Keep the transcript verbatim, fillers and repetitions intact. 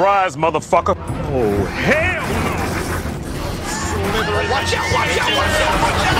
surprise, motherfucker. Oh, hell no! Watch out, watch out, watch out, watch out!